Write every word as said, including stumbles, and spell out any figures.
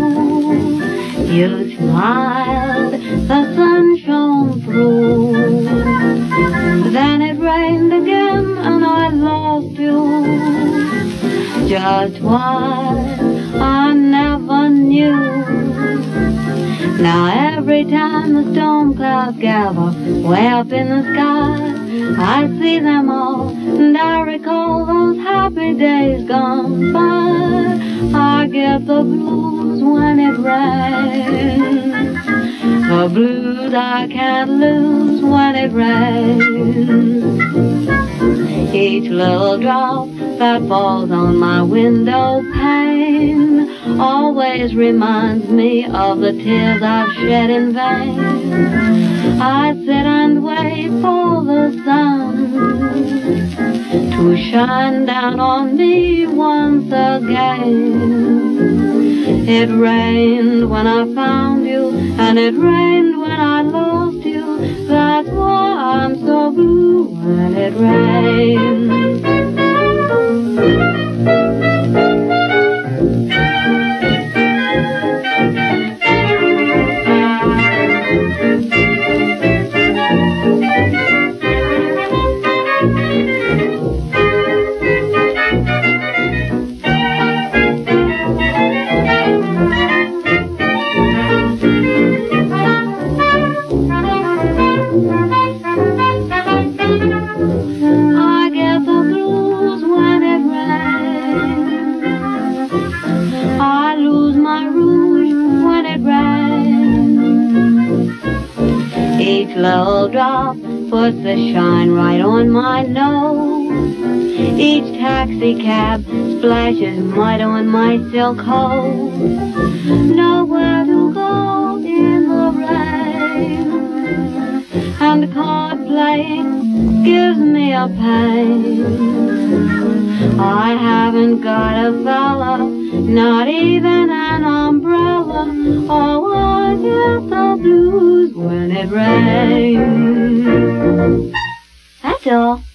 blue. You smiled, the sun shone through. Then it rained again and I loved you. Just what I never knew. Now every time the storm clouds gather way up in the sky, I see them all, and I recall those happy days gone by. I get the blues when it rains, the blues I can't lose when it rains. Each little drop that falls on my window pane always reminds me of the tears I've shed in vain. I sit and wait for the sun to shine down on me once again. It rained when I found you, and it rained when I lost you. That's why I'm so blue when it rains. Each little drop puts a shine right on my nose. Each taxi cab splashes mud on my silk hose. Nowhere to go in the rain, and card playing gives me a pain. I haven't got a fella, not even an umbrella. Oh, I get the blues when it rains. That's all.